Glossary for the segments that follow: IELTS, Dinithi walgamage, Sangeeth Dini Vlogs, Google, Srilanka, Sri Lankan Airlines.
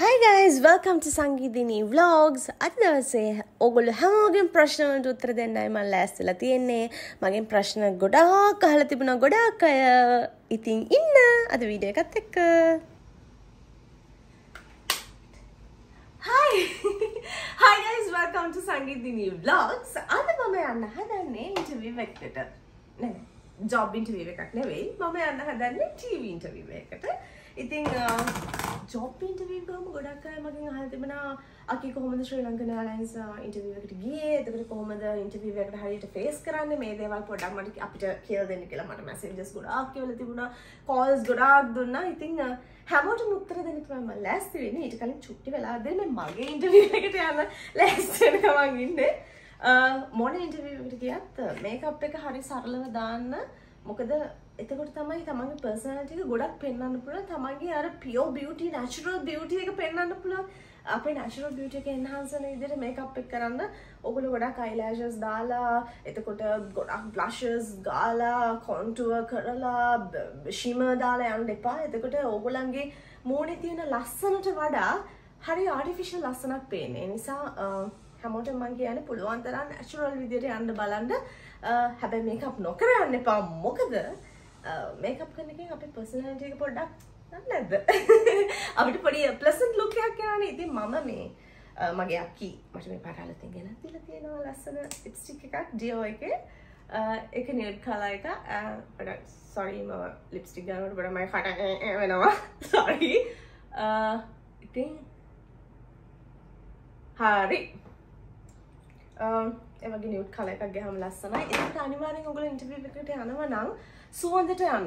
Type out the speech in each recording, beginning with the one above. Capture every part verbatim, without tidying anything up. Hi guys, welcome to Sangeeth Dini Vlogs. Today, ogolu hamogen prashna uttara denna ima lassila tiyenne. Mage prashna godak ahala tibuna godak aya. Ithin inna ada video ekak ekka. Hi. Hi guys, welcome to Sangeeth Dini Vlogs. Ada mama yanna hadanne interview ekata. Ne job interview ekak neveyi. Mama yanna hadanne T V interview ekata. Ithin job interview ගාම ගොඩක් අය මගෙන් අහලා තිබුණා අකි කොහොමද ශ්‍රී Lankan airlines interview එකට ගියේ එතකොට කොහොමද ඉන්ටර්විව් එකට හරියට ෆේස් කරන්නේ මේ දේවල් පොඩ්ඩක් මට අපිට කියලා දෙන්න කියලා මට මැසේජස් ගොඩාක් කියලා තිබුණා කෝල්ස් ගොඩාක් දුන්නා ඉතින් හැමෝටම උත්තර දෙන්න තමයි මම ලෑස්ති වෙන්නේ ඊට කලින් චුට්ටි වෙලා දෙන්න මගේ ඉන්ටර්විව් එකට යන්න ලෑස්ති වෙනවා මං ඉන්නේ මොන ඉන්ටර්විව් එකට ගියත් මේකප් එක හරි සරලව දාන්න මොකද එතකොට තමයි තමන්ගේ personality එක ගොඩක් පෙන්වන්න පුළුවන් තමන්ගේ අර pure beauty natural beauty එක පෙන්වන්න පුළුවන් අපේ natural beauty එක enhance කරන විදිහට makeup එක කරන්න ඕගොල්ලෝ ගොඩක් eyelashes දාලා එතකොට ගොඩක් blushes ගාලා contour කරලා shimmer දාලා යන්න එපා එතකොට ඕගොල්ලන්ගේ මූණේ තියෙන ලස්සනට වඩා හරි artificial ලස්සනක් පේන්නේ ඒ නිසා හැමෝටම මම කියන්නේ පුළුවන් තරම් natural විදිහට යන්න බලන්න හැබැයි makeup නොකර යන්න එපා මොකද Uh, makeup करने के अपने personality के product ना लेते अब इट पड़ी pleasant look क्या क्या नहीं थी मामा में uh, मगे आपकी मच में पारा लेते हैं ना तीन तीन ना लसन lipstick का डिओ एक एक न्यूड कलर का बड़ा sorry मामा lipstick का और बड़ा मैं खाता है मैं ना माँ sorry इतनी हारी එවගේ නියුඩ් කලර් එකක් ගහම ලස්සනයි. ඒකට අනිවාර්යෙන් ඔයගොල්ලෝ ඉන්ටර්විව් එකට යනවා නම් සුවඳට යන්න.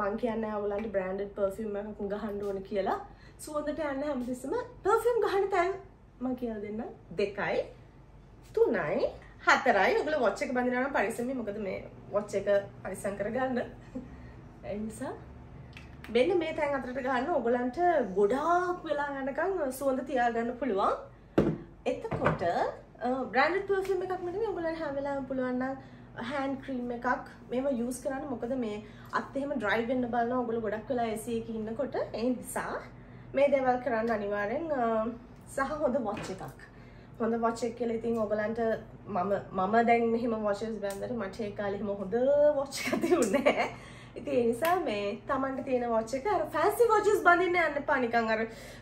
මං කියන්නේ ඔයගොල්ලන්ට බ්‍රෑන්ඩඩ් පර්ෆියුම් එකක් ගහන්න ඕන කියලා. සුවඳට යන්න හැමතිස්සම පර්ෆියුම් ගහන තැන් මම කියලා දෙන්න two three four. ඔයගොල්ලෝ වොච් එක බඳිනවා නම් පරිස්සමෙන් මොකද මේ වොච් එක පරිස්සම් කරගන්න. ඒ නිසා මෙන්න මේ තැන් අතරට ගහන්න ඔයගොල්ලන්ට ගොඩාක් වෙලා යනකම් සුවඳ තියාගන්න පුළුවන්. එතකොට branded perfume එකක් නෙමෙයි ඔයගොල්ලන් හැම වෙලාවෙම පුළුවන් නම් hand cream එකක් මේව use කරන්න මොකද මේ අත් එහෙම dry වෙන්න බලනවා ඔයගොල්ලෝ ගොඩක් වෙලා A C එකේ ඉන්නකොට ඒ නිසා මේ දේවල් කරන්න අනිවාර්යෙන් සහ හොඳ watch එකක් හොඳ watch එක කියලා ඉතින් ඔයගලන්ට මම මම දැන් මෙහෙම watches බඳලා මට ඒ කාලේ එහෙම හොඳ watch එකක් තිබුණේ නැහැ ඉතින් ඒ නිසා මේ Tamanට තියෙන watch එක අර fancy watches බඳින්න යන්න එපා නිකන් අර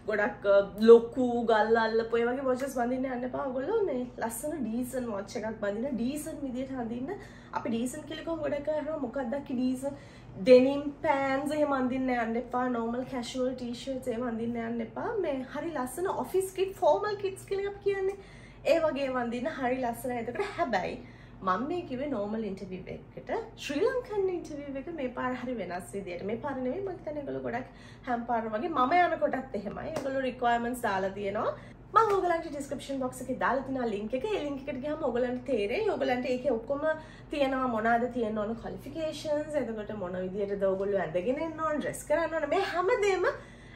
ගොඩක් ලොකු ගල් අල්ලපු ඒ වගේ watches බඳින්න යන්න එපා ඔයගොල්ලෝ මේ ලස්සන decent watch එකක් බඳින්න decent විදියට හඳින්න අපි decent කියලා කොහොම ගොඩක් අය හරව මොකක්ද අක්කි decent denim pants එහෙම අඳින්න යන්න එපා normal casual t-shirts එහෙම අඳින්න යන්න එපා මේ හරි ලස්සන office kit formal kits කියලා අපි කියන්නේ ඒ වගේ වඳින්න හරි ලස්සනයි එතකොට හැබැයි මම මේ කිව්වේ normal interview එකකට ශ්‍රී ලංකන් interview එක මේ පාර හරි වෙනස් විදියට මේ පාර නෙමෙයි මම හිතන්නේ ඒගොල්ලෝ ගොඩක් හැම පාරම වගේ මම යන කොටත් එහෙමයි ඒගොල්ලෝ requirements දාලා තියෙනවා මම ඔයගලන්ට description box එකේ දාලා තියෙන link එක ඒ link එකට ගියාම ඔයගලන්ට තේරෙයි ඔයගලන්ට ඒකේ ඔක්කොම තියෙනවා මොනවාද තියෙන්න ඕන qualifications එතකොට මොන විදියටද ඔයගොල්ලෝ ඇඳගෙන ඉන්න ඕන dress කරන්න ඕන මේ හැමදේම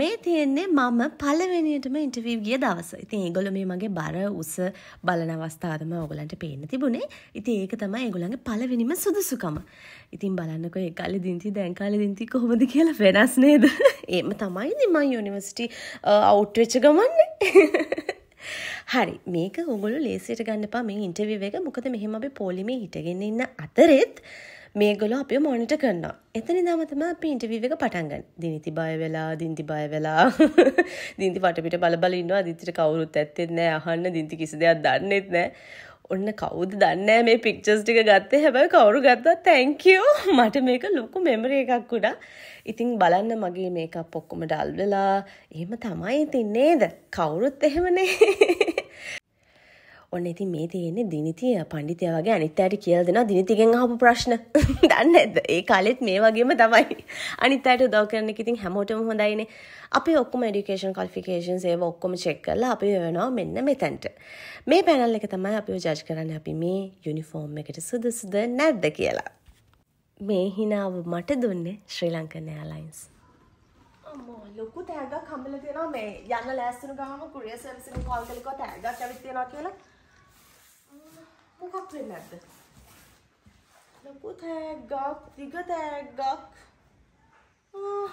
මේ තියෙන්නේ මම පළවෙනියටම ඉන්ටර්විව් ගිය දවස. ඉතින් ඒගොල්ලෝ මේ මගේ බර උස බලන අවස්ථාව තමයි ඔයගලන්ට පේන්න තිබුණේ. ඉතින් ඒක තමයි ඒගොල්ලන්ගේ පළවෙනිම සුදුසුකම. ඉතින් බලන්නකෝ ඒ කාලේ දින්ති දැන් කාලේ දින්ති කොහොමද කියලා වෙනස් නේද? ඒම තමයි ඉතින් මම යුනිවර්සිටි අවුට් වෙච්ච ගමන්නේ. හරි මේක ඔයගොල්ලෝ ලේසියට ගන්න එපා මේ ඉන්ටර්විව් එක. මොකද මෙහෙම අපි පොලිමේ හිටගෙන ඉන්න අතරෙත් මේගොල්ලෝ අපිව මොනිටර් කරනවා. එතන ඉඳන්ම තමයි අපි ඉන්ටර්විව් එක පටන් ගන්න. දිනිති බය වෙලා, දිනිති බය වෙලා, දිනිති වටපිට බල බල ඉන්නවා. දිනිතිට කවුරුත් ඇත්තේ නැහැ අහන්න. දිනිති කිසි දෙයක් දන්නේත් නැහැ. ඔන්න කවුද දන්නේ නැහැ මේ පික්චර්ස් ටික ගත්තේ. හැබැයි කවුරු ගත්තා thank you. මට මේක ලොකු මෙමරි එකක් උඩා. ඉතින් බලන්න මගේ මේකප් ඔක්කොම ඩල් වෙලා. එහෙම තමයි ඉතින් නේද? කවුරුත් එහෙමනේ. ඔන්න ඉතින් මේ තියෙන්නේ දිනිතිය පඬිතිය වගේ අනිත් අයට කියලා දෙනවා දිනිතිගෙන් අහපු ප්‍රශ්න. දන්නේ නැද්ද? ඒ කාලෙත් මේ වගේම තමයි. අනිත් අයට උදව් කරන එක ඉතින් හැමෝටම හොඳයිනේ. අපි ඔක්කොම এডুকেෂන් ක්වොලිෆිකේෂන්ස් ඒව ඔක්කොම චෙක් කරලා අපි වෙනවා මෙන්න මෙතනට. මේ පැනල් එක තමයි අපිව ජජ් කරන්නේ අපි මේ යුනිෆෝම් එකට සුදුසුද නැද්ද කියලා. මේ හිනාව මට දුන්නේ Sri Lankan Airlines. අම්මෝ ලොකු තෑග්ගක් හම්බෙලා තියෙනවා මේ යන්න ලෑස්තුණු ගාම courier service එකෙන් call කළේකෝ තෑග්ගක් ඇවිත් තියෙනවා කියලා. මොකක් වෙන්නේ නැද්ද? ලොකු තෑග්ගක්, දිග තෑග්ගක්. ආ I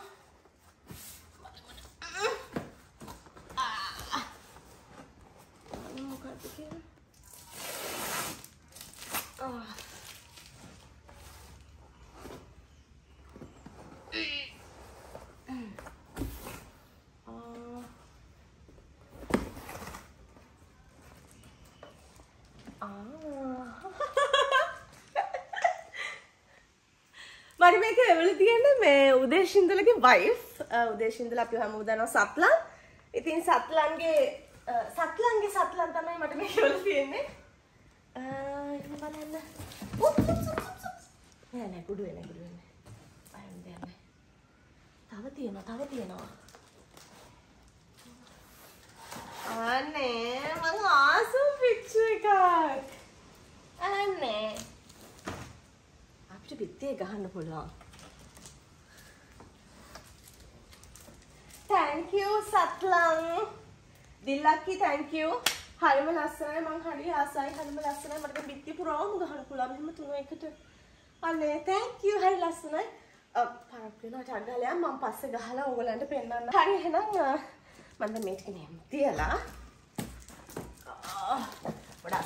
am Udeshindala's wife. Udeshindala is a Satlan. I think Satlan is a Satlan. Satlan is a Satlan. I am a good one. I am there. Tavatina, Tavatina. An awesome picture card. An Thank you, Satlang. Dilaki, thank you. Harimal Asana, Manghari Asai, Harimal Asana, Madam Bitti Puram, the Hanakulam, Mutuaka. Alle, thank you, Harimal Asana. A parapina Tagala, Mampasa Gahala, Oland, Penna, Hari Hananga, Madam Make name, Diala. But as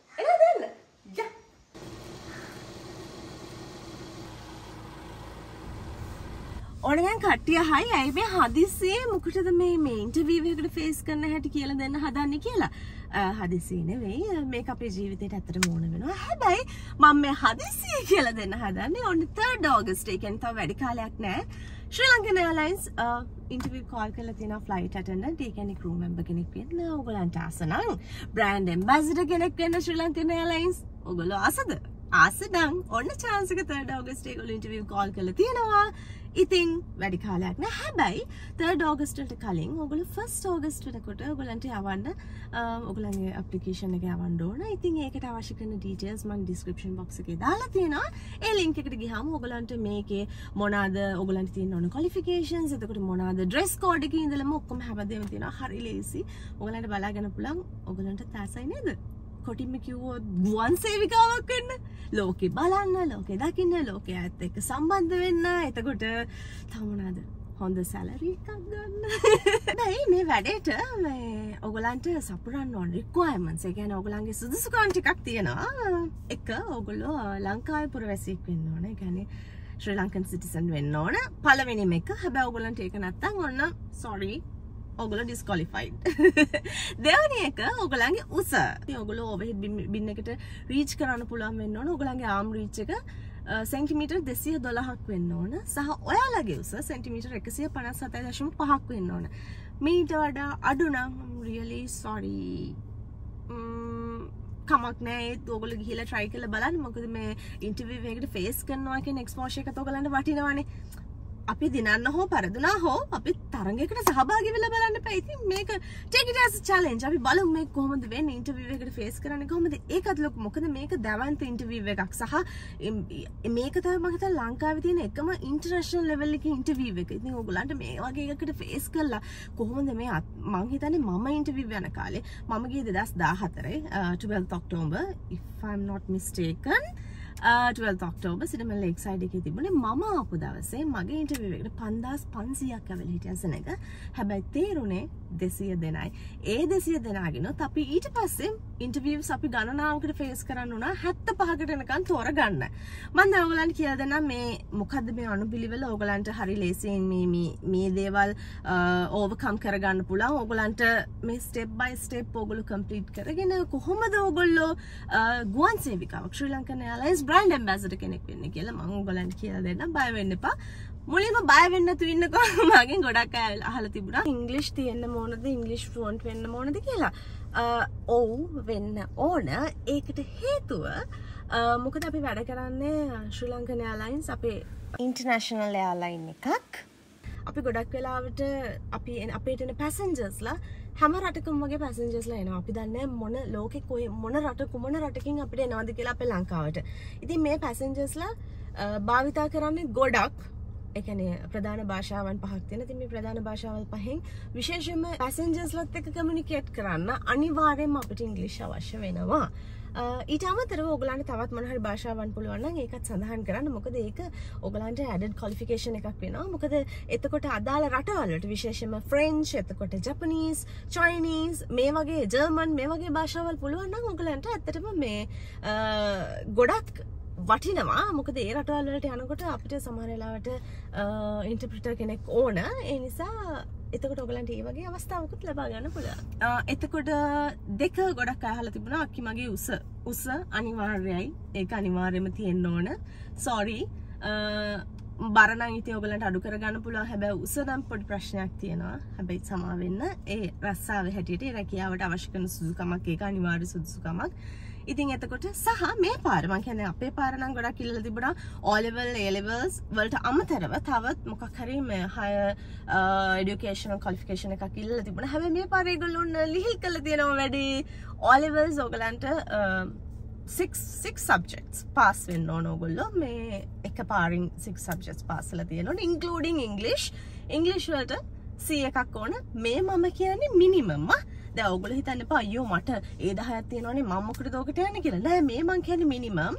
And then, Only I cut your high, I may have this same Mukutta may interview with the face can head to kill and then Hadani killer. Had this in a way, make up a G with it at the moment. Had I, Mamma had this killer than Hadani on the third August taken the Vedical Acne. Sri Lankan Airlines interview call Kalatina flight attendant, taken a crew member can it be no and Tasanang. Brand ambassador can it be in Sri Lankan Airlines? Ogolo Asada. Asadang on a chance to get third August take interview call Kalatina. Eating very calak. Now, habai third August to calling, Ogul first August to the Kota, Ogulante Avanda, Ogulange application again. I think Akatawashikan details, man description box again. Dalatina, a link to Giham, Ogulante make a mona the Ogulante non qualifications, the Mona the dress code in the Lamokum Habademina, Hari Lacy, Ogulante Balaganapulang, Ogulante Tasa in either. කොටිමකියුවොත් ගුවන් සේවිකාවක් වෙන්න ලෝකේ බලන්න ලෝකේ දකින්න ලෝකේ ඇත් එක්ක සම්බන්ධ වෙන්න එතකොට තව මොනවාද හොඳ සැලරි එකක් ගන්න. දැන් මේ වැඩේට මේ ඔයගලන්ට සපුරන්න ඕන රික්වයර්මන්ට්ස් ඒ කියන්නේ ඔයගලන්ගේ සුදුසුකම් ටිකක් තියෙනවා. එක ඔයගොල්ලෝ ලංකාවේ පුරවැසියෙක් වෙන්න ඕන. ඒ කියන්නේ ශ්‍රී ලංකන් සිටිසන් වෙන්න ඕන. පළවෙනිම එක. හැබැයි ඔයගලන්ට ඒක නැත්තම් ඔන්න sorry Ogolo disqualified. Devaniyek ogolange usa. Ogolo overhead bin ekata reach karanna puluwan wenna ona. Ogolange arm reach එක centimeter දෙසිය දොළහක් wenna ona. Saha oyalage usa centimeter එකසිය පනස් හතයි දශම පහක් wenna ona. Meeta wada adu nam really sorry. කමක් නැහැ ඒත් ඔයගොල්ලෝ ගිහිලා try කරලා බලන්න මොකද මේ interview එකකට face කරනවා කියන exposure එකත් ඔයගලන්ට වටිනවනේ. අපි දිනන්න හෝ පරදුනා හෝ අපි තරඟයකට සහභාගී වෙලා බලන්න එපා. ඉතින් මේක take it as a challenge. අපි බලමු මේක කොහොමද වෙන්නේ ඉන්ටර්විව් එකකට ෆේස් කරන්නේ කොහොමද? ඒකත් ලොකු. මොකද මේක දවන්ත ඉන්ටර්විව් එකක්. සහ මේක තමයි මම හිතන්නේ ලංකාවේ තියෙන එකම ඉන්ටර්නැෂනල් ලෙවල් එකේ ඉන්ටර්විව් එක. ඉතින් ඔයගොල්ලන්ට මේ වගේ එකකට ෆේස් කරලා කොහොමද මේ මම හිතන්නේ මම ඉන්ටර්විව් යන කාලේ මම ගියේ දෙදහස් දාහතරේ twelfth October if I'm not mistaken. Uh, twelfth October, Cinema Lakeside. Mama apu dawase mage interview ekata පන්දාස් පන්සීයක් kawala hitiyan seneka. Habai therune දෙසිය දෙනයි. E දෙසිය දෙනා ginoth api ඊට පස්සේ interviews api gananawakata face karanna una හැත්තෑ පහකට එනකන් තෝර ගන්න. මම දැන් ඔයගලන්ට කියලා දෙන්නම් මේ මොකද්ද මේ අනුපිළිවෙල ඔයගලන්ට හරි ලේසියෙන් මේ මේ මේ දේවල් overcome කරගන්න පුළුවන්. ඔයගලන්ට මේ step by step ඔයගොල්ලෝ complete කරගෙන කොහොමද ඔයගොල්ලෝ ගුවන් සේවිකාවක් Sri Lankan airlines brand ambassador කෙනෙක් වෙන්න කියලා මම ඔයගලන්ට කියලා දෙන්න බය වෙන්න එපා. මුලින්ම බය වෙන්න තු ඉන්නකෝ මගෙන් ගොඩක් අය අහලා තිබුණා ඉංග්‍රීසි තියෙන්න ඕනද ඉංග්‍රීසි ෆ්ලුවන්ට් වෙන්න ඕනද කියලා. ඔව් වෙන්න ඕන. ඒකට හේතුව මොකද අපි වැඩ කරන්නේ ශ්‍රී ලංකන් එයාර්ලයින්ස් අපේ ඉන්ටර්නැෂනල් එයාර්ලයින් එකක්. අපි ගොඩක් වෙලාවට අපි අපේට එන පැසෙන්ජර්ස්ලා හැම රටකම වගේ පැසෙන්ජර්ස්ලා එනවා. අපි දන්නේ මොන ලෝකේ කොයි මොන රට කුමන රටකින් අපිට එනවද කියලා අපේ ලංකාවට. ඉතින් මේ පැසෙන්ජර්ස්ලා භාවිතා කරන්නේ ගොඩක් ඒ කියන්නේ ප්‍රධාන භාෂාවන් පහක් තියෙන. ඉතින් මේ ප්‍රධාන භාෂාවල් පහෙන් විශේෂයෙන්ම පැසෙන්ජර්ස්ලත් එක්ක කමියුනිකේට් කරන්න අනිවාර්යයෙන්ම අපිට ඉංග්‍රීසි අවශ්‍ය වෙනවා. ඊට අමතරව ඔයගලන්ට තවත් මොන හරි භාෂාවන් පුළුවන් නම් ඒකත් සඳහන් කරන්න. මොකද ඒක ඔයගලන්ට ඇඩඩ් ක්වොලිෆිකේෂන් එකක් වෙනවා. මොකද එතකොට අදාළ රටවල් වලට විශේෂයෙන්ම ෆ්‍රෙන්ච්, එතකොට ජපනීස්, චයිනීස්, මේ වගේ ජර්මන් මේ වගේ භාෂාවල් පුළුවන් නම් ඔයගලන්ට ඇත්තටම මේ ගොඩක් වටිනවා. මොකද ඒ රටවල් වලට යනකොට අපිට සමහර වෙලාවට ඉන්ටර්ප්‍රිටර් කෙනෙක් ඕන. ඒ නිසා එතකොට ඔයගලන්ට මේ වගේ අවස්ථාවකුත් ලබා ගන්න පුළුවන්. එතකොට දෙක ගොඩක් අහලා තිබුණා අක්කි මගේ උස. උස අනිවාර්යයි. ඒක අනිවාර්යෙම තියෙන්න ඕන. Sorry. බර නම් ඉතින් ඔයගලන්ට අඩු කරගන්න පුළුවන්. හැබැයි උස නම් පොඩි ප්‍රශ්නයක් තියෙනවා. හැබැයි සමා වෙන්න ඒ රස්සාවේ හැටියට ඒ රැකියාවට අවශ්‍ය කරන සුදුසුකමක් ඒක අනිවාර්ය සුදුසුකමක්. ඉතින් එතකොට සහ මේ පාර මං කියන්නේ අපේ පාර නම් ගොඩක් ඉල්ලලා තිබුණා all level A levels වලට අමතරව තවත් මොකක් හරි මේ higher education qualification එකක් ඉල්ලලා තිබුණා. හැබැයි මේ පාර ඒගොල්ලෝ ලිහිල් කළා දෙනවා වැඩි all levels ඔයගලන්ට six six subjects pass වෙන්න ඕන ඔයගොල්ලෝ මේ එක පාරින් six subjects pass වෙලා තියෙනවා including English. English වලට C එකක් ඕන. මේ මම කියන්නේ minimum. දැන් ඔයගොල්ලෝ හිතන්න එපා අයියෝ මට ඒ දහයක් තියෙනවනේ මම මොකටද ඔකට යන්නේ කියලා. නෑ මේ මං කියන්නේ මිනිමම්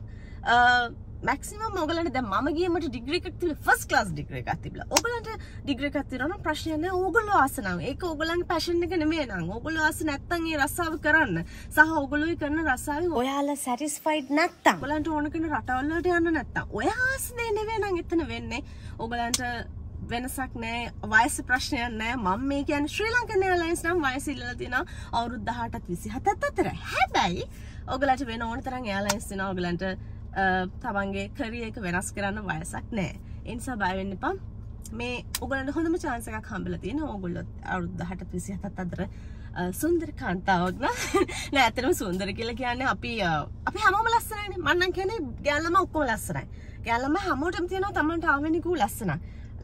මැක්සිමම් ඔයගලන්ට දැන් මම ගියේ මට ඩිග්‍රී එකක් තිබිලා ෆස්ට් ක්ලාස් ඩිග්‍රී එකක් තිබිලා. ඔයගලන්ට ඩිග්‍රී එකක් තියෙනවා නම් ප්‍රශ්නයක් නෑ. ඔයගොල්ලෝ ආස නම් ඒක ඔයගලන්ගේ පැෂන් එක නෙමෙයි නං. ඔයගොල්ලෝ ආස නැත්තම් ඒ රස්සාව කරන්න. සහ ඔයගොල්ලෝ කරන රස්සාවේ ඔයාලා සැටිස්ෆයිඩ් නැත්තම් ඔයගලන්ට ඕන කරන රටවල් වලට යන්න නැත්තම් ඔය ආස දෙ නෙමෙයි නං එතන වෙන්නේ. ඔයගලන්ට වෙනසක් නෑ. වයස ප්‍රශ්නයක් නෑ. මම මේ කියන්නේ ශ්‍රී ලංකන් එයාර්ලයින්ස් නම් වයස ඉල්ලලා තිනවා අවුරුදු දහඅටත් විසිහතත් අතරයි. හැබැයි ඔයගලට වෙන ඕන තරම් එයාර්ලයින්ස් දෙනවා. ඔයගලන්ට තමන්ගේ කරියර් එක වෙනස් කරන්න වයසක් නෑ. ඒ නිසා බය වෙන්න එපා. මේ ඔයගලන්ට හොඳම chance එකක් හම්බෙලා තියෙනවා. ඔයගොල්ලෝ අවුරුදු දහඅටත් විසිහතත් අතර සුන්දර කාන්තාවක් නෑ. ඇත්තටම සුන්දර කියලා කියන්නේ අපි අපි හැමෝම ලස්සනයිනේ. මම නම් කියන්නේ ගෑල්ලම ඔක්කොම ලස්සනයි. ගෑල්ලම හැමෝටම තියෙනවා තමන්ට ආවෙනිකු ලස්සන.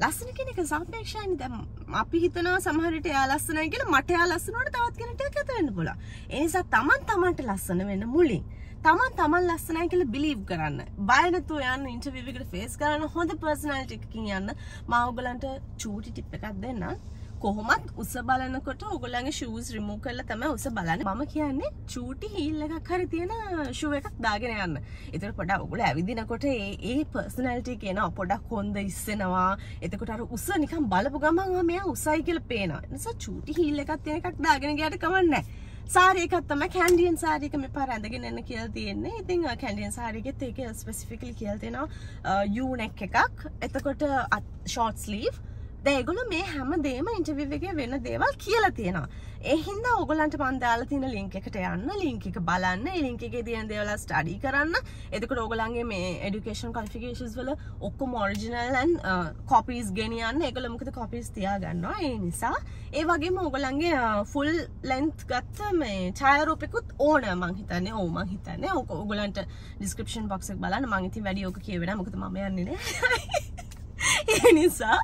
ලස්සන කෙනෙක් සාපේක්ෂයිනේ. දැන් අපි හිතනවා සමහර විට එයා ලස්සනයි කියලා මට එයා ලස්සනවට තවත් කෙනෙක්ට එකතු වෙන්න පුළුවන්. ඒ නිසා තමන් තමන්ට ලස්සන වෙන්න මුලින්. තමන් තමන් ලස්සනයි කියලා බිලීව් කරන්න. බය නැතුව යන්න ඉන්ටර්විව් එකට ෆේස් කරන්න හොඳ පර්සනැලිටි එකකින් යන්න. මම ඔයගලන්ට චූටි ටිප් එකක් දෙන්නම්. කොහොමත් උස බලනකොට ඔයගලන්ගේ ෂූස් රිමූව් කරලා තමයි උස බලන්නේ. මම කියන්නේ චූටි හීල් එකක් හරි තියෙන ෂූ එකක් දාගෙන යන්න. ඒතර පොඩක් ඔයගොල්ලෝ ඇවිදිනකොට ඒ ඒ පර්සනැලිටි කියනවා පොඩක් හොඳ ඉස්සෙනවා. එතකොට අර උස නිකන් බලපු ගමන් ආ මෙයා උසයි කියලා පේනවා. ඒ නිසා චූටි හීල් එකක් තියෙන එකක් දාගෙන ගියට කමක් නැහැ. සාරි එකක් තමයි කැන්ඩියන් සාරි එක මේ පාර ඇඳගෙන එන්න කියලා තියෙන්නේ. ඉතින් කැන්ඩියන් සාරි එකෙත් ඒක ස්පෙસિෆිකලි කියලා තියෙනවා U neck එකක්. එතකොට short sleeve ඒගොල්ලෝ මේ හැමදේම ඉන්ටර්විව් එකේ වෙන දේවල් කියලා තියෙනවා. ඒ හින්දා ඔයගලන්ට මම දාලා තියෙන ලින්ක් එකට යන්න, ලින්ක් එක බලන්න, ඒ ලින්ක් එකේ තියෙන දේවල් ස්ටඩි කරන්න. එතකොට ඔයගලන්ගේ මේ এডুকেෂන් ක්වොලිෆිකේෂන්ස් වල ඔක්කොම ඔරිජිනල් and copies ගෙනියන්න. ඒගොල්ලෝ මොකද copies තියා ගන්නවා. ඒ නිසා ඒ වගේම ඔයගලන්ගේ full length ගත්ත මේ ඡායාරූපිකුත් ඕන මං හිතන්නේ. ඕ මං හිතන්නේ ඔයගලන්ට description box එක බලන්න. මං ඉතින් වැඩි ඕක කියවෙ නැහැ. මොකද මම යන්නේ නේ. ඒ නිසා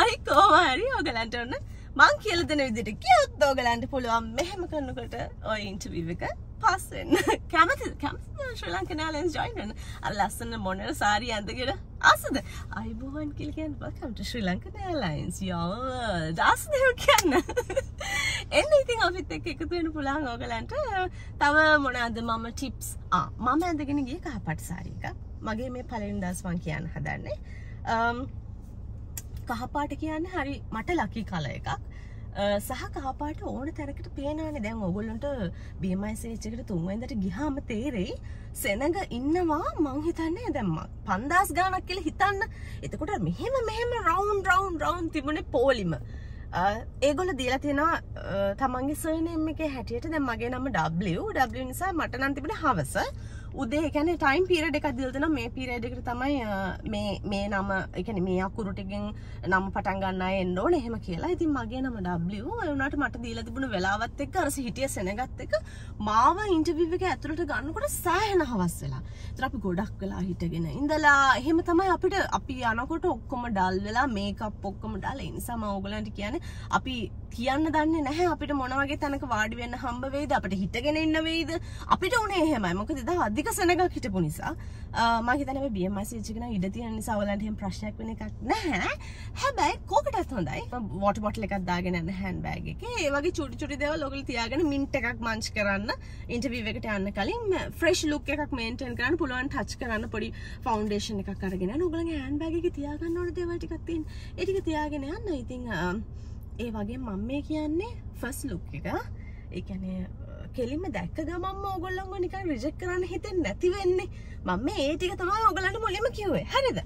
අයි කොහරි ඔයගලන්ට ඔන්න මං කියලා දෙන විදිහට කියොත් ඔයගලන්ට පුළුවන් මෙහෙම කරනකොට ඔය ඉන්ටර්විව් එක පාස් වෙන්න. කැමතිද? කැමතිද ශ්‍රී ලංකන් එයාර්ලයින්ස් ජොයින් වෙන්න? අලස්සන මොනර සාරිය ඇඳගෙන ආසද? අයිබෝන් කියලා කියන්නේ welcome to Sri Lankan Airlines. Y'all. දාස් දෙයක් කියන්න. එන්න ඉතින් අපිත් එක්ක එකතු වෙන්න පුළුවන් ඔයගලන්ට. තව මොනවාද මම ටිප්ස්? ආ මම ඇඳගෙන ගිය කහපාට සාරිය එක. මගේ මේ පළවෙනි දවස් මං කියන්න හදන්නේ කහපාට කියන්නේ හරි මට ලකි කල එකක්. සහ කහපාට ඕන තරකට පේනවනේ. දැන් ඔයගොල්ලන්ට B M I සේච් එකට තුන්වෙනිදට ගියාම තේරෙයි සෙනඟ ඉන්නවා. මං හිතන්නේ දැන් පන්දාස් ගාණක් කියලා හිතන්න. එතකොට මෙහෙම මෙහෙම රවුන්ඩ් රවුන්ඩ් රවුන්ඩ් තිබුණේ පොලිම. ඒගොල්ලෝ දීලා තියෙනවා තමන්ගේ සර්නේම් එකේ හැටියට. දැන් මගේ නම W. W නිසා මට නම් තිබුණේ හවස. උදේ කියන්නේ ටයිම් පීරියඩ් එකක් දීලා දෙනවා මේ පීරියඩ් එකට තමයි මේ මේ නම කියන්නේ මේ අකුරු ටිකෙන් නම පටන් ගන්න අය එන්න ඕනේ එහෙම කියලා. ඉතින් මගේ නම W. ඒ වුණාට මට දීලා තිබුණ වෙලාවත් එක්ක අර හිටිය සෙනගත් එක මාව ඉන්ටර්විව් එක ඇතුළට ගන්නකොට සෑහෙන හවස් වෙලා. ඒතර අපි ගොඩක් වෙලා හිටගෙන ඉඳලා එහෙම තමයි අපිට අපි යනකොට ඔක්කොම ඩල් වෙලා මේකප් ඔක්කොම ඩල්. ඒ නිසා මම ඕගලන්ට කියන්නේ අපි කියන්න දන්නේ නැහැ අපිට මොන වගේ තැනක වාඩි වෙන්න හම්බ වෙයිද අපිට හිටගෙන ඉන්න වෙයිද අපිට උනේ එහෙමයි. මොකද දා අධික සෙනගක් හිටපු නිසා මම හිතන්නේ මේ B M I C H එක නම් ඉඩ තියෙන නිසා ඔයාලන්ට එහෙම ප්‍රශ්නයක් වෙන එකක් නැහැ. හැබැයි කෝකටත් හොඳයි. වොටර් බොටල් එකක් දාගෙන යන හෑන්ඩ් බෑග් එකේ ඒ වගේ චුටි චුටි දේවල් ඔයගොල්ලෝ තියාගෙන මින්ට් එකක් මන්ච් කරන්න ඉන්ටර්විව් එකට යන්න කලින් ෆ්‍රෙෂ් ලුක් එකක් මේන්ටේන් කරන්න පුළුවන් ටච් කරන්න පොඩි ෆවුන්ඩේෂන් එකක් අරගෙන යන ඔයගොල්ලන්ගේ හෑන්ඩ් බෑග් එකේ තියාගන්න ඕන දේවල් ටිකක් තියෙන. ඒ ටික තියාගෙන යන්න. ඉතින් ඒ වගේ මම මේ කියන්නේ ෆස්ට් ලුක් එක. ඒ කියන්නේ කෙලින්ම දැක්ක ගමන්ම ඕගොල්ලන්ව නිකන් රිජෙක්ට් කරන්න හිතෙන්නේ නැති වෙන්නේ. මම මේ ඒ ටික තමයි ඕගොල්ලන්ට මුලින්ම කිව්වේ. හරිද?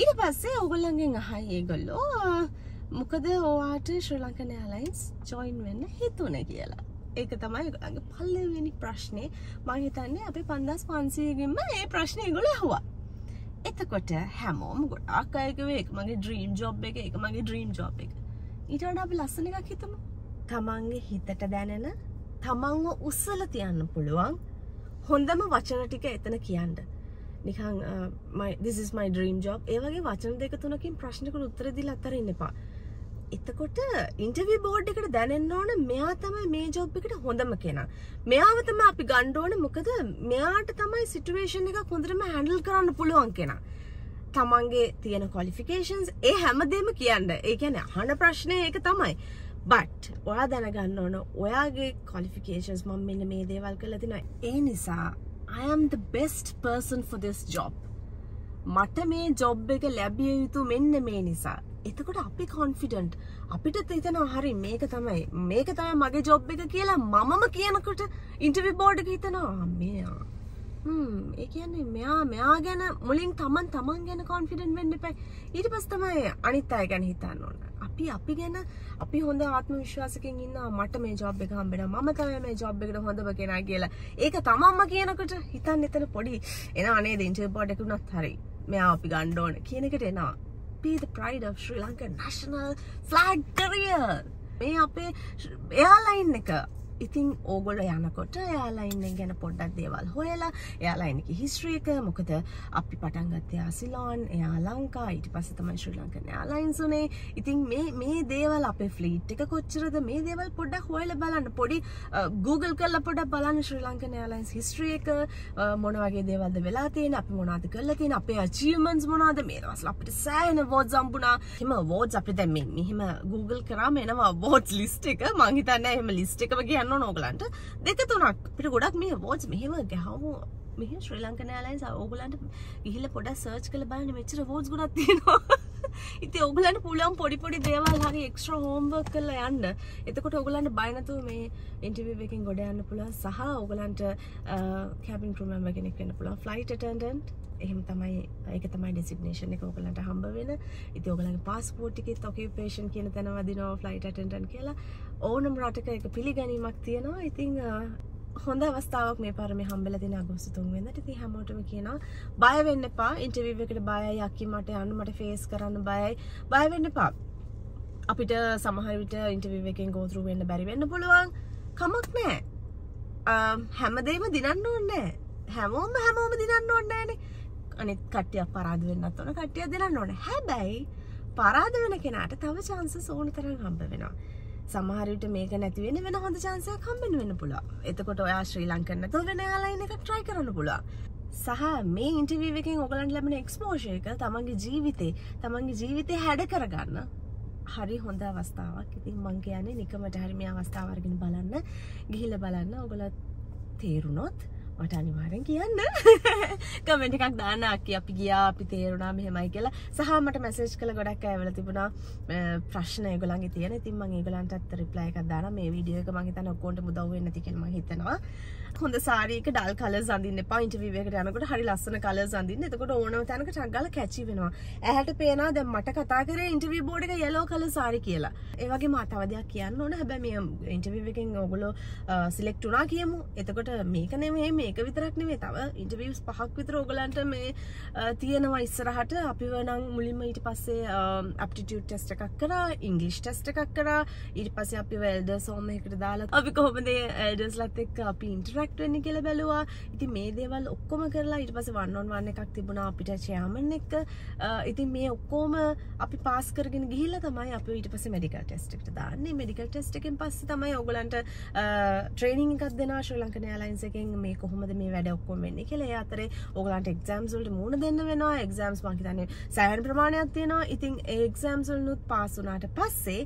ඊට පස්සේ ඕගොල්ලන්ගෙන් අහයි ඒගොල්ලෝ මොකද ඔයාට ශ්‍රී ලංකන් එයාර්ලයින්ස් ජොයින් වෙන්න හිතුණේ කියලා. ඒක තමයි ඒගොල්ලන්ගේ පළවෙනි ප්‍රශ්නේ. මම හිතන්නේ අපි පන්දාස් පන්සීය ගෙන්ම මේ ප්‍රශ්නේ ඒගොල්ලෝ අහුවා. එතකොට හැමෝම ගොඩාක් අය කිව්වේ ඒක මගේ ඩ්‍රීම් ජොබ් එක, ඒක මගේ ඩ්‍රීම් ජොබ් එක. ඊට වඩා අපි ලස්සන එකක් හිතමු. තමන්ගේ හිතට දැනෙන තමන්ව උස්සල තියන්න පුළුවන් හොඳම වචන ටික එතන කියන්න. නිකන් my this is my dream job ඒ වගේ වචන දෙක තුනකින් ප්‍රශ්නකට උත්තර දීලා අතරින් එපා. එතකොට ඉන්ටර්විව් බෝඩ් එකට දැනෙන්න ඕන මෙයා තමයි මේ ජොබ් එකට හොඳම කෙනා. මෙයාව තමයි අපි ගන්න ඕනේ මොකද මෙයාට තමයි සිටුේෂන් එකක් හොඳටම හෑන්ඩල් කරන්න පුළුවන් කෙනා. තමන්ගේ තියෙන ක්වොලිෆිකේෂන්ස් ඒ හැමදේම කියන්න. ඒ කියන්නේ අහන ප්‍රශ්නේ ඒක තමයි. But ඔයා දැනගන්න ඕන ඔයාගේ qualifications මම මෙන්න මේ දේවල් කරලා තිනවා ඒ නිසා I am the best person for this job මට මේ ජොබ් එක ලැබිය යුතු මෙන්න මේ නිසා. එතකොට අපි confident අපිට හිතනවා හරි මේක තමයි මේක තමයි මගේ ජොබ් එක කියලා මමම කියනකොට interview board එක හිතනවා මෙයා හ්ම් ඒ කියන්නේ මෙයා මෙයා ගැන මුලින් තමන් තමන් ගැන confident වෙන්න එපා. ඊට පස්සේ තමයි අනිත් අය ගැන හිතන්න ඕන. අපි අපි ගැන අපි හොඳ ආත්ම විශ්වාසයෙන් ඉන්නවා මට මේ ජොබ් එක හම්බෙනවා මම තමයි මේ ජොබ් එකට හොඳම කෙනා කියලා. ඒක තමන්ම කියනකොට හිතන්න එතන පොඩි එනවා නේද ඉන්ටර්විව් බෝඩ් එකට උනත් හරි. මෙයා අපි ගන්න ඕන කියන එකට එනවා. Be the pride of Sri Lanka national flag career. මේ අපේ එයාර්ලයින් එක. ඉතින් ඕගොල්ලෝ යනකොට එයාර්ලයින් එක ගැන පොඩ්ඩක් දේවල් හොයලා එයාර්ලයින් එකේ හිස්ටරි එක මොකද අපි පටන් ගත්තේ ආසිලොන් එයා ලංකා ඊට පස්සේ තමයි ශ්‍රී ලංකන් එයාර්ලයින්ස් උනේ. ඉතින් මේ මේ දේවල් අපේ ෆ්ලීට් එක කොච්චරද මේ දේවල් පොඩ්ඩක් හොයලා බලන්න පොඩි Google කරලා පොඩ්ඩක් බලන්න ශ්‍රී ලංකන් එයාර්ලයින්ස් හිස්ටරි එක මොන වගේ දේවල්ද වෙලා තියෙන්නේ අපි මොනවද කරලා තියෙන්නේ අපේ අචීව්මන්ට්ස් මොනවද මේ දවස්වල අපිට සෑහෙන awards හම්බුණා. එහෙම awards අපිට දැන් මේ මෙහෙම Google කරාම එනවා awards list එක. මං හිතන්නේ එහෙම list එකම ගියා no ඕගලන්ට දෙක තුනක් පිට ගොඩක් මේ awards මෙහෙම ගහව මෙහෙ ශ්‍රී ලංකන් එයාර්ලයින්ස් ඕගලන්ට ගිහිල්ලා පොඩක් සර්ච් කරලා බලන්න මෙච්චර awards ගොඩක් තියෙනවා. ඉතින් ඕගලන්ට පුළුවන් පොඩි පොඩි දේවල් හරි extra homework කරලා යන්න. එතකොට ඕගලන්ට බය නැතුව මේ interview එකෙන් ගොඩ යන්න පුළුවන් සහ ඕගලන්ට cabin crew member කෙනෙක් වෙන්න පුළුවන් flight attendant එහෙම තමයි ඒක තමයි designation එක ඕගලන්ට හම්බ වෙන. ඉතින් ඕගලන්ගේ passport එකේ occupation කියන තැන වදිනවා flight attendant කියලා. ඕනම රටක එක පිළිගැනීමක් තියෙනවා. ඉතින් හොඳ අවස්ථාවක් මේ පාර මේ හම්බෙලා තියෙන අගෝස්තු තුන්වෙනිදාට. ඉතින් හැමෝටම කියනවා බය වෙන්න එපා. ඉන්ටර්විව් එකට බයයි අක්කි මට යන්න මට ෆේස් කරන්න බයයි. බය වෙන්න එපා. අපිට සමහර විට ඉන්ටර්විව් එකෙන් go through වෙන්න බැරි වෙන්න පුළුවන්. කමක් නැහැ. හැමදේම දිනන්න ඕනේ නැහැ. හැමෝම හැමෝම දිනන්න ඕනේ නැහනේ. අනිත් කට්ටියක් පරාද වෙන්නත් ඕන කට්ටියක් දිනන්න ඕනේ. හැබැයි පරාද වෙන කෙනාට තව chances ඕන තරම් හම්බ වෙනවා. සමහර විට මේක නැති වෙන වෙන හොඳ chance එකක් හම්බෙන්න වෙන්න පුළුවන්. එතකොට ඔයා ශ්‍රී ලංකන් නැතුව වෙන airline එකක් try කරන්න පුළුවන්. සහ මේ interview එකෙන් ඔයගලන්ට ලැබෙන exposure එක තමන්ගේ ජීවිතේ තමන්ගේ ජීවිතේ හැඩ කරගන්න හරි හොඳ අවස්ථාවක්. ඉතින් මම කියන්නේ නිකමට හරි මේ අවස්ථාව අරගෙන බලන්න. ගිහිල්ලා බලන්න ඔයගල තේරුණොත් මට අනිවාර්යෙන් කියන්න. කමෙන්ට් එකක් දාන්න අක්කි අපි ගියා අපි තේරුණා මෙහෙමයි කියලා. සහ මට මැසේජ් කළ ගොඩක් අය වෙලා තිබුණා ප්‍රශ්න ඒගොල්ලන්ගේ තියෙන. ඉතින් මම ඒගොල්ලන්ටත් රිප්ලයි එකක් දානවා. මේ වීඩියෝ එක මම හිතන්නේ ඔක්කොන්ටම උදව් වෙන්න ඇති කියලා මම හිතනවා. හොඳ සාරී එක ඩල් කලර්ස් අඳින්න එපා. ඉන්ටර්විව් එකට යනකොට හරි ලස්සන කලර්ස් අඳින්න. එතකොට ඕනම තැනක ටක් ගාලා කැචි වෙනවා. ඇහැට පේනවා දැන් මට කතා කරේ ඉන්ටර්විව් බෝඩ් එක yellow කලර් සාරී කියලා. ඒ වගේම තව දෙයක් කියන්න ඕන. හැබැයි මේ ඉන්ටර්විව් එකෙන් ඔයගොල්ලෝ සිලෙක්ට් වුණා කියමු. එතකොට මේක නෙමෙයි මේක විතරක් නෙමෙයි තව ඉන්ටර්විව්ස් පහක් විතර ඕගලන්ට මේ තියෙනවා ඉස්සරහට අපිව නම් මුලින්ම ඊට පස්සේ aptitude test එකක් කරා English test එකක් කරා ඊට පස්සේ අපිව elders home එකකට දාලා අපි කොහොමද elders ලත් එක්ක අපි interact වෙන්නේ කියලා බැලුවා ඉතින් මේ දේවල් ඔක්කොම කරලා ඊට පස්සේ one on one එකක් තිබුණා අපිට chairman එක්ක ඉතින් මේ ඔක්කොම අපි pass කරගෙන ගිහිල්ලා තමයි අපි ඊට පස්සේ medical test එකට දාන්නේ medical test එකෙන් පස්සේ තමයි ඕගලන්ට training එකක් දෙනවා Sri Lankan Airlines එකෙන් මේ කොහොමද මේ වැඩ ඔක්කොම වෙන්නේ කියලා. ඒ අතරේ ඕගලන්ට exams වලට මුණ දෙන්න වෙනවා. exams මං හිතන්නේ සෑහෙන ප්‍රමාණයක් තියෙනවා. ඉතින් ඒ exams වලුත් පාස් වුණාට පස්සේ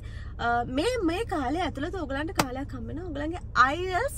මේ මේ කාලය ඇතුළත ඕගලන්ට කාලයක් හම්බ වෙනවා. ඕගලන්ගේ I E L T S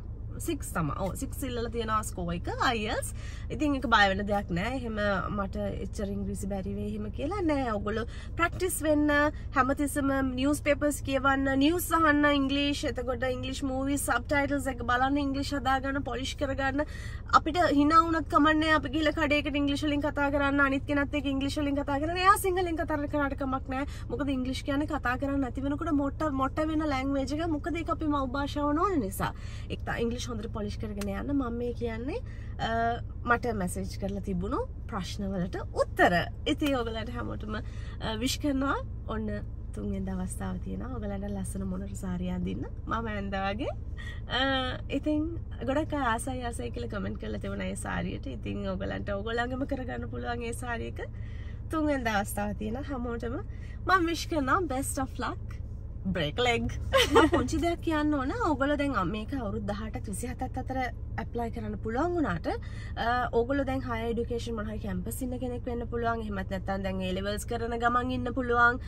six තමයි. ඔව් six ඉල්ලලා තියෙනවා score එක I E L T S. ඉතින් ඒක බය වෙන දෙයක් නෑ. එහෙම මට එච්චර ඉංග්‍රීසි බැරි වෙයි එහෙම කියලා නෑ. ඔයගොල්ලෝ practice වෙන්න, හැමතිස්සම newspapers කියවන්න, news අහන්න English, එතකොට English movies subtitles එක බලන්න, English හදාගන්න, polish කරගන්න. අපිට hina වුණත් කමන්නේ අපි ගිහලා කඩේකට English වලින් කතා කරන්න, අනිත් කෙනත් එක්ක English වලින් කතා කරන්න. එයා සිංහලෙන් කතා කරාට කමක් නෑ. මොකද English කියන්නේ කතා කරන්න නැති වෙනකොට මොට මොට වෙන language එක. මොකද ඒක අපේ මව් භාෂාව නෝන නිසා. ඒක තා English හොඳට polish කරගෙන යන්න මම මේ කියන්නේ මට message කරලා තිබුණු ප්‍රශ්න වලට උත්තර. ඉතින් ඔයගලන්ට හැමෝටම wish කරනවා ඔන්න තුන්වෙනි අවස්ථාව තියෙනවා. ඔයගලන්ට ලස්සන මොනර සාරිය අඳින්න. මම ඇඳා වගේ. ඉතින් ගොඩක් අය ආසයි ආසයි කියලා comment කරලා තිබුණා ඒ සාරියට. ඉතින් ඔයගලන්ට ඔයගලංගම කරගන්න පුළුවන් ඒ සාරිය එක. තුන්වෙනි අවස්ථාව තියෙනවා. හැමෝටම මම wish කරනවා best of luck. Break leg. මම පොන්චි දෙයක් කියන්න ඕන. ඕගොල්ලෝ දැන් මේක අවුරුදු දහඅටට විසිහතට අතර apply කරන්න පුළුවන් වුණාට ඕගොල්ලෝ දැන් higher education මොන හරි campus ඉන්න කෙනෙක් වෙන්න පුළුවන්. එහෙමත් නැත්නම් දැන් A levels කරන ගමන් ඉන්න පුළුවන්.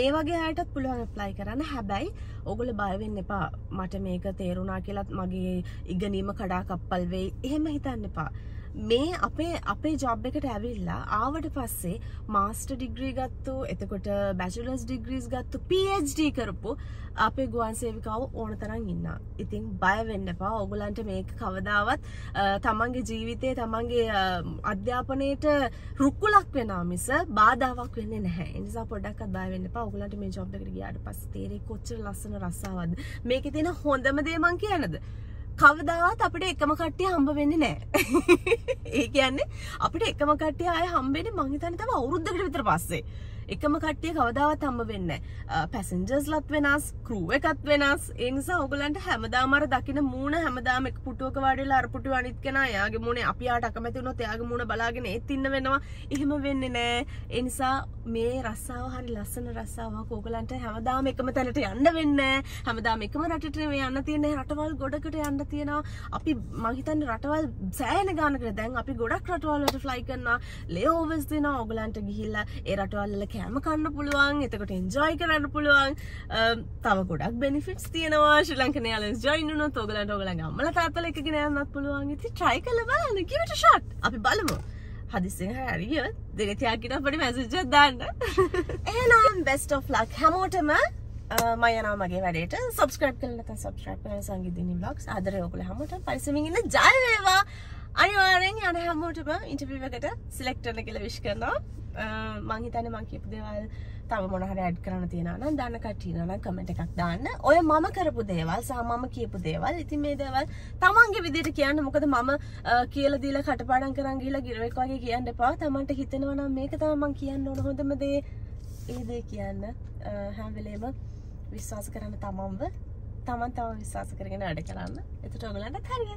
මේ වගේ අයටත් පුළුවන් apply කරන්න. හැබැයි ඕගොල්ලෝ බය වෙන්න එපා. මට මේක තේරුණා කියලාත් මගේ ඉගෙනීම කඩා කප්පල් වෙයි. එහෙම හිතන්න එපා. මේ අපේ අපේ ජොබ් එකට ඇවිල්ලා ආවට පස්සේ මාස්ටර් ඩිග්‍රී ගත්තු එතකොට බැචලර්ස් ඩිග්‍රීස් ගත්තු PhD කරපු අපේ ගුවන් සේවිකාව ඕන තරම් ඉන්නවා. ඉතින් බය වෙන්න එපා. ඕගලන්ට මේක කවදාවත් තමන්ගේ ජීවිතේ තමන්ගේ අධ්‍යාපනයේට රුකුලක් වෙනා මිස බාධාවක් වෙන්නේ නැහැ. ඒ නිසා පොඩ්ඩක්වත් බය වෙන්න එපා. ඕගලන්ට මේ ජොබ් එකට ගියාට පස්සේ තේරෙයි කොච්චර ලස්සන රස්සාවක්ද. මේකේ තියෙන හොඳම දේ මං කියනද කවදාවත් අපිට එකම කට්ටිය හම්බ වෙන්නේ නැහැ. ඒ කියන්නේ අපිට එකම කට්ටිය ආයේ හම්බ වෙන්නේ මං හිතන්නේ තව අවුරුද්දකට විතර පස්සේ. එකම කට්ටිය කවදාවත් හම්බ වෙන්නේ නැහැ. පැසෙන්ජර්ස් ලත් වෙනස්, ක්‍රූ එකත් වෙනස්. ඒ නිසා ඕගලන්ට හැමදාම අර දකින්න මූණ හැමදාම එක පුටුවක වාඩිලා අර පුටුව අනිත් කෙනා එයාගේ මූණේ අපි ආට අකමැති වුණොත් එයාගේ මූණ බලාගෙන ඒත් ඉන්න වෙනවා. එහෙම වෙන්නේ නැහැ. ඒ නිසා මේ රස්සාව හරි ලස්සන රස්සාවක්. ඕගලන්ට හැමදාම එකම තැනට යන්න වෙන්නේ නැහැ. හැමදාම එකම රටට මේ යන්න තියෙන්නේ. රටවල් ගොඩකට යන්න තියෙනවා. අපි මං හිතන්නේ රටවල් සෑහෙන ගානකට දැන් අපි ගොඩක් රටවල් වලට fly කරනවා. ලේඕවර්ස් දෙනවා. ඕගලන්ට ගිහිල්ලා ඒ රටවල් වල කෑම කන්න පුළුවන්. එතකොට enjoy කරන්න පුළුවන්. තව ගොඩක් benefits තියෙනවා. ශ්‍රී ලංකන් Airlines join වුණොත් ඕගලන්ට ඕගලන්ගේ අම්මලා තාත්තලා එක්කගෙන යන්නත් පුළුවන්. ඉතින් try කරලා බලන්න. give it a shot. අපි බලමු. හදිසියෙන් හරි ගියොත් දෙනේ තියාගෙන අපිට මැසේජ් එකක් දාන්න. එහෙනම් best of luck හැමෝටම මම යනවා මගේ වැඩේට. subscribe කරලා නැත්නම් subscribe කරන්න සංගීත් දිනි vlogs. ආදරේ ඔයගොල්ලෝ හැමෝටම පරිස්සමින් ඉන්න. ජය වේවා. අනිවාර්යෙන් යන හැමෝටම ඉන්ටර්විව් එකට select වෙන්න කියලා wish කරනවා. මම හිතන්නේ මම කියපු දේවල් තව මොන හරි add කරන්න තියෙනවා නම් දාන්න කට්ටිය නම් comment එකක් දාන්න. ඔය මම කරපු දේවල් සහ මම කියපු දේවල්. ඉතින් මේ දේවල් තමන්ගේ විදිහට කියන්න. මොකද මම කියලා දීලා කටපාඩම් කරන් ගිහලා ගිරවෙක් වගේ කියන්න එපා. තමන්ට හිතෙනවා නම් මේක තමයි මම කියන්න ඕන හොඳම දේ. ඒ දේ කියන්න. හැම වෙලේම විශ්වාස කරන්න තමන්ව. තමන් තව විශ්වාස කරගෙන වැඩ කරන්න. එතකොට ඔයගලන්ටත් හරියයි.